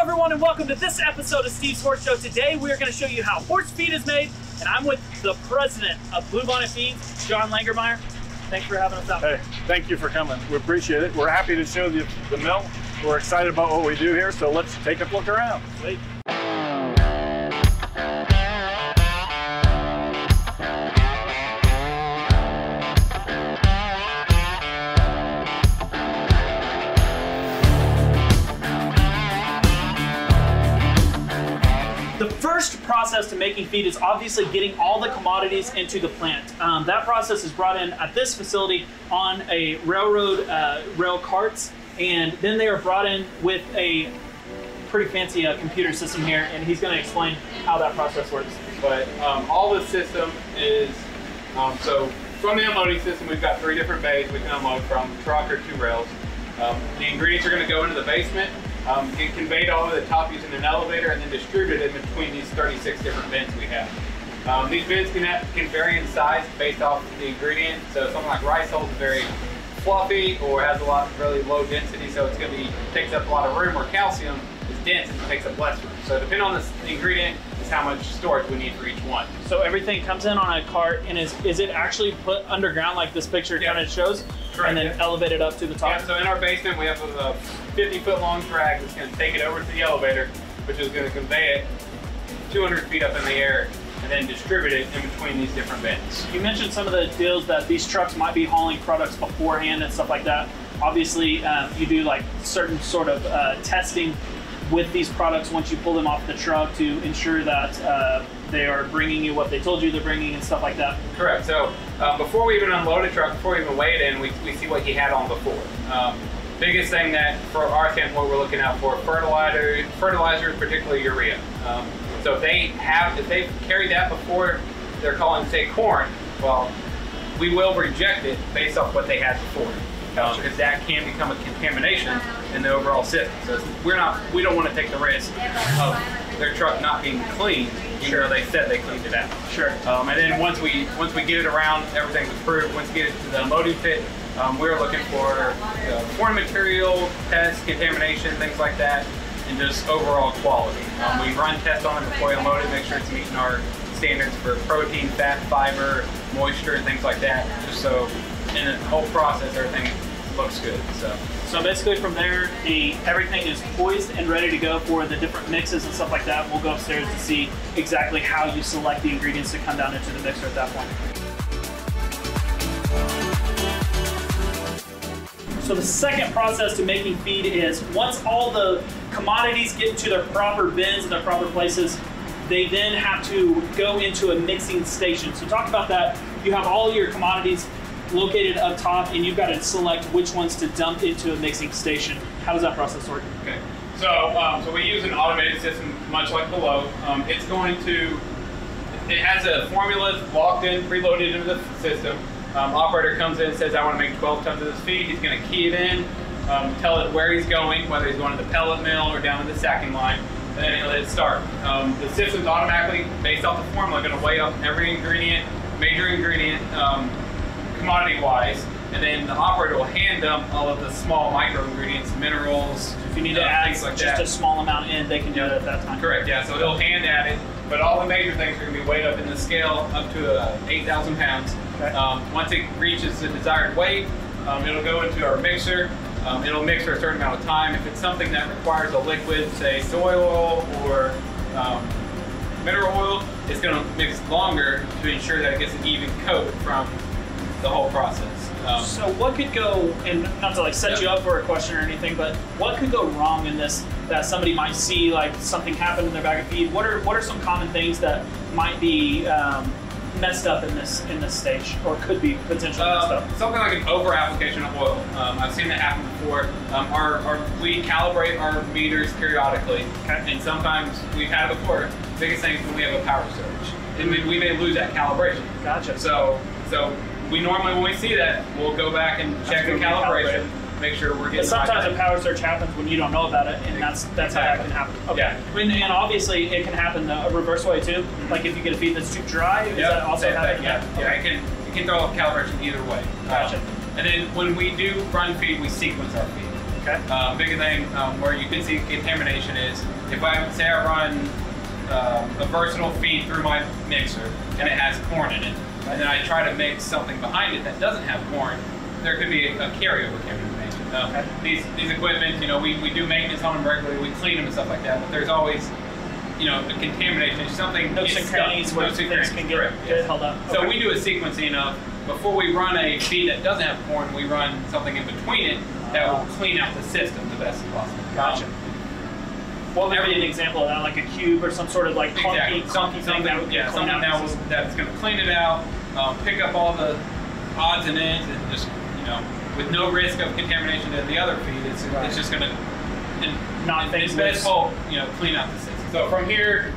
Hello everyone and welcome to this episode of Steve's Horse Show. Today we are going to show you how horse feed is made, and I'm with the president of Bluebonnet Feed, John Langermeyer. Thanks for having us out. Hey, thank you for coming. We appreciate it. We're happy to show you the mill. We're excited about what we do here, so let's take a look around. Sweet. The first process to making feed is obviously getting all the commodities into the plant. That process is brought in at this facility on a railroad rail carts, and then they are brought in with a pretty fancy computer system here, and he's going to explain how that process works. But all the system is, so from the unloading system, we've got three different bays we can unload from, truck or two rails. The ingredients are going to go into the basement, get conveyed all over the top using an elevator, and then distributed in between these 36 different bins we have. These bins can vary in size based off the ingredient. So something like rice hulls is very fluffy or has a lot of really low density, so it's going to be takes up a lot of room. Where calcium is dense and takes up less room. So depending on the ingredient, is how much storage we need for each one. So everything comes in on a cart, and is it actually put underground like this picture kind of shows? Correct. And then elevate it up to the top. Yeah, so in our basement we have a 50-foot long drag that's going to take it over to the elevator, which is going to convey it 200 feet up in the air and then distribute it in between these different bins. You mentioned some of the deals that these trucks might be hauling products beforehand and stuff like that. Obviously you do like certain sort of testing with these products once you pull them off the truck to ensure that they are bringing you what they told you they're bringing and stuff like that. Correct. So before we even unload a truck, before we even weigh it in, we see what he had on before. Biggest thing that for our standpoint we're looking out for fertilizers, particularly urea. So if they've carried that before, they're calling say corn, well, we will reject it based off what they had before. Because that can become a contamination in the overall system. So we don't want to take the risk of their truck not being cleaned. Sure, they said they cleaned it out. Sure. And then once we get it around, everything's approved. Once we get it to the loading pit, we're looking for foreign material, pests, contamination, things like that, and just overall quality. We run tests on it before we unload it, make sure it's meeting our standards for protein, fat, fiber, moisture, and things like that. Just so in the whole process, everything looks good. So basically from there, everything is poised and ready to go for the different mixes and stuff like that. We'll go upstairs to see exactly how you select the ingredients to come down into the mixer at that point. So the second process to making feed is once all the commodities get into their proper bins and their proper places, they then have to go into a mixing station. So talk about that. You have all your commodities located up top, and you've got to select which ones to dump into a mixing station. How does that process work? Okay, so we use an automated system, much like below. It has a formula locked in, preloaded into the system. Operator comes in and says, I want to make 12 tons of this feed. He's going to key it in, tell it where he's going, whether he's going to the pellet mill or down to the sacking line, and then he'll let it start. The system's automatically, based off the formula, going to weigh up every ingredient, major ingredient, commodity-wise, and then the operator will hand dump all of the small micro-ingredients, minerals. If you need to add like just a small amount in, they can do that at that time. Correct, yeah, so he'll hand add it, but all the major things are going to be weighed up in the scale up to 8,000 pounds. Okay. Once it reaches the desired weight, it'll go into our mixer. It'll mix for a certain amount of time. If it's something that requires a liquid, say soy oil or mineral oil, it's going to mix longer to ensure that it gets an even coat from the whole process. So what could go, and not to like set you up for a question or anything, but what could go wrong in this that somebody might see, like something happen in their bag of feed? What are some common things that might be messed up in this stage, or could be potentially messed up? Something like an over application of oil. I've seen that happen before. We calibrate our meters periodically, and sometimes we've had it before. The biggest thing is when we have a power surge, and we may lose that calibration. Gotcha. So we normally, when we see that, we'll go back and check the calibration, make sure we're getting. But sometimes a power surge happens when you don't know about it, and that's exactly how that can happen. Okay. Yeah. And obviously, it can happen a reverse way too. Mm-hmm. Like if you get a feed that's too dry, is that also happening? Yeah. Okay. It can throw off calibration either way. Gotcha. And then when we do run feed, we sequence our feed. Okay. Bigger thing where you can see contamination is if I say I run a versatile feed through my mixer and it has corn in it, and then I try to mix something behind it that doesn't have corn, there could be a carryover contamination. These equipment, you know, we do maintenance on them regularly, we clean them and stuff like that, but there's always, you know, the contamination, something those gets stuck. Where things can get held up. Okay. So we do a sequencing of, before we run a feed that doesn't have corn, we run something in between it that will clean out the system the best possible. Gotcha. What would be an example of that, like a cube or some sort of like clunky, clunky thing that would that's going to clean it out, pick up all the odds and ends, and just, you know, with no risk of contamination to the other feed, it's just going to clean out the system. So from here,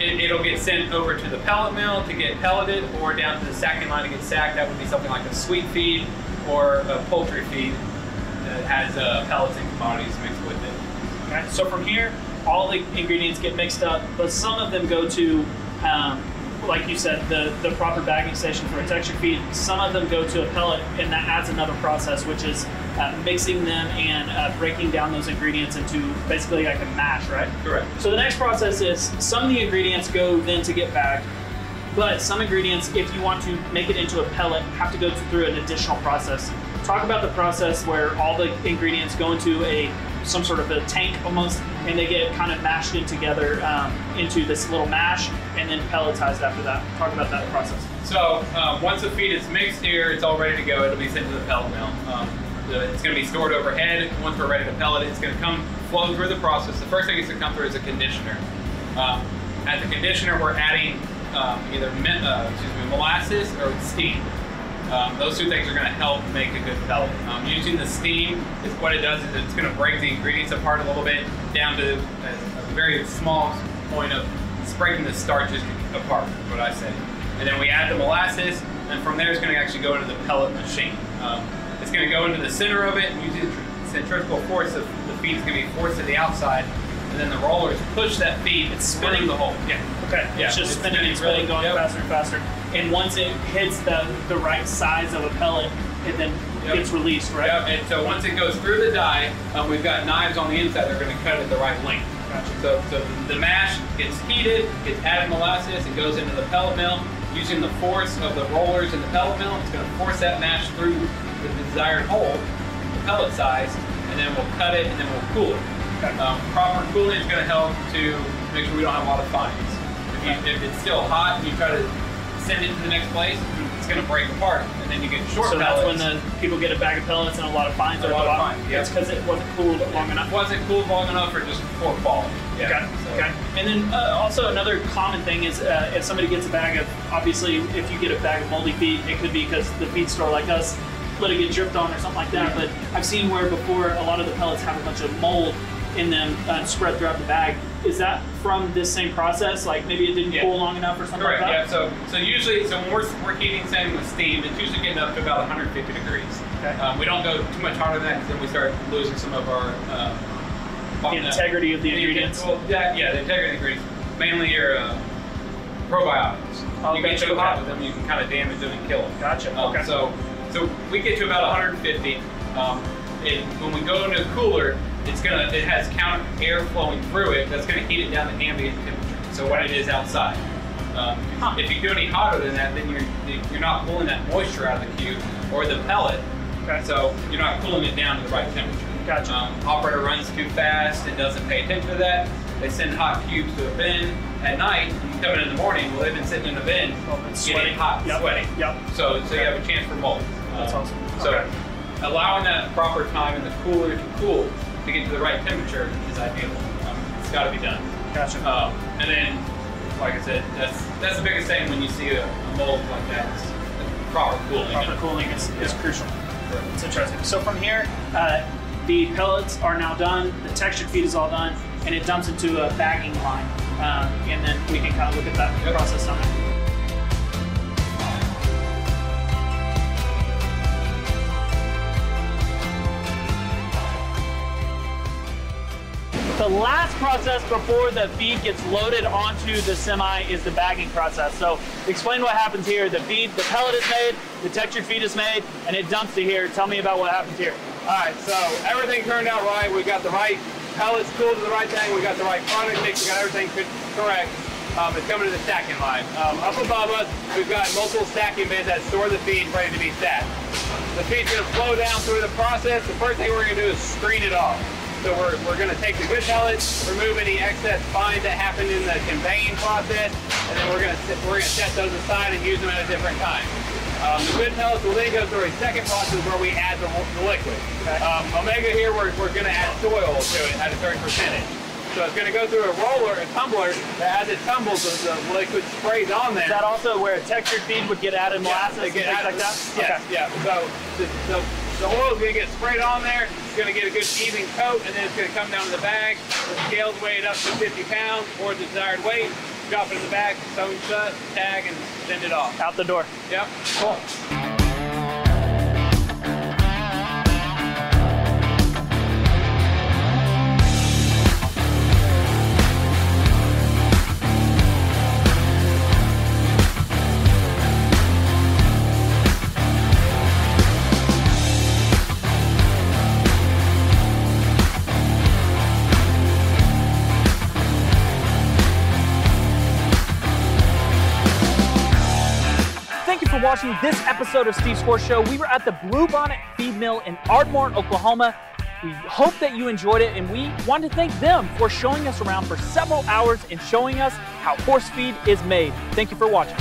it'll get sent over to the pellet mill to get pelleted, or down to the sacking line to get sacked. That would be something like a sweet feed or a poultry feed that has pellets and commodities mixed with it. Okay. So from here, all the ingredients get mixed up, but some of them go to, like you said, the proper bagging station for a texture feed. Some of them go to a pellet, and that adds another process, which is mixing them and breaking down those ingredients into basically like a mash, right? Correct. So the next process is some of the ingredients go then to get bagged, but some ingredients, if you want to make it into a pellet, have to go through an additional process. Talk about the process where all the ingredients go into some sort of a tank almost, and they get kind of mashed in together into this little mash, and then pelletized after that. Talk about that process. So once the feed is mixed here, it's all ready to go. It'll be sent to the pellet mill. It's going to be stored overhead. Once we're ready to pellet it, it's going to flow through the process. The first thing it's going to come through is a conditioner. At the conditioner, we're adding either molasses or steam. Those two things are going to help make a good pellet. Using the steam, what it does is it's going to break the ingredients apart a little bit, down to a very small point of breaking the starches apart, is what I say. And then we add the molasses, and from there it's going to actually go into the pellet machine. It's going to go into the center of it, and using the centrifugal force, the feed is going to be forced to the outside, and then the rollers push that feed. It's spinning the hole. Yeah. Okay. Yeah. It's just it's spinning, going faster and faster. And once it hits the right size of a pellet, it then gets released, right? Yep. And so once it goes through the die, we've got knives on the inside that are going to cut it the right length. Gotcha. So the mash gets heated, gets added molasses, it goes into the pellet mill. Using the force of the rollers in the pellet mill, it's going to force that mash through the desired hole, the pellet size, and then we'll cut it and then we'll cool it. Okay. Proper cooling is going to help to make sure we don't have a lot of fines. If it's still hot and you try to send it to the next place, it's going to break apart, and then you get short pellets. So that's when the people get a bag of pellets and a lot of fines are a lot. That's because it wasn't cooled long enough. Wasn't cooled long enough, or just poor quality. Yeah. Okay. So. Okay. And then also another common thing is if somebody gets a bag of, obviously if you get a bag of moldy feed, it could be because the feed store like us let it get dripped on or something like that. Yeah. But I've seen where before a lot of the pellets have a bunch of mold in them spread throughout the bag. Is that from this same process? Like maybe it didn't cool long enough or something like that? Correct, yeah. So usually, so when we're heating sand with steam, it's usually getting up to about 150 degrees. Okay. We don't go too much hotter than that because then we start losing some of our... the integrity of the ingredients? The integrity of the ingredients. Mainly your probiotics. You get too hot with them, you can kind of damage them and kill them. Gotcha. Okay. So we get to about 150. When we go into a cooler, it has counter air flowing through it that's going to heat it down to ambient temperature, so what it is outside. If you do any hotter than that, then you're not pulling that moisture out of the cube or the pellet, so you're not cooling it down to the right temperature. Gotcha. Operator runs too fast and doesn't pay attention to that. They send hot cubes to a bin at night, and you come in the morning, well, they've been sitting in a bin, getting hot, sweating. Yep. So you have a chance for mold. That's awesome. So allowing that proper time in the cooler to cool to get to the right temperature is ideal. It's got to be done. Gotcha. And then, like I said, that's the biggest thing when you see a mold like that. It's proper cooling. Proper cooling is crucial. Right. It's interesting. So from here, the pellets are now done. The textured feed is all done, and it dumps into a bagging line, and then we can kind of look at that process on it. The last process before the feed gets loaded onto the semi is the bagging process. So explain what happens here. The pellet is made, the textured feed is made, and it dumps to here. Tell me about what happens here. Alright, so everything turned out right. We got the right pellets cooled to the right thing. We got the right product mix. We got everything correct. It's coming to the stacking line. Up above us, we've got multiple stacking bins that store the feed ready to be stacked. The feed's going to flow down through the process. The first thing we're going to do is screen it off. So we're going to take the good pellets, remove any excess fines that happened in the conveying process, and then we're going to set those aside and use them at a different time. The good pellets will then go through a second process where we add the liquid. Omega here, we're going to add soil to it at a certain percentage. So it's going to go through a roller, a tumbler, that as it tumbles, the liquid sprays on there. Is that also where a textured feed would get added molasses and things like that? Yes, okay. Yeah. So the oil is going to get sprayed on there. It's going to get a good even coat, and then it's going to come down to the bag. The scales weigh it up to 50 pounds or the desired weight. Drop it in the bag, sew it shut, tag, and send it off. Out the door. Yep. Cool. Watching this episode of Steve's Horse Show. We were at the Bluebonnet Feed Mill in Ardmore, Oklahoma. We hope that you enjoyed it, and we want to thank them for showing us around for several hours and showing us how horse feed is made. Thank you for watching.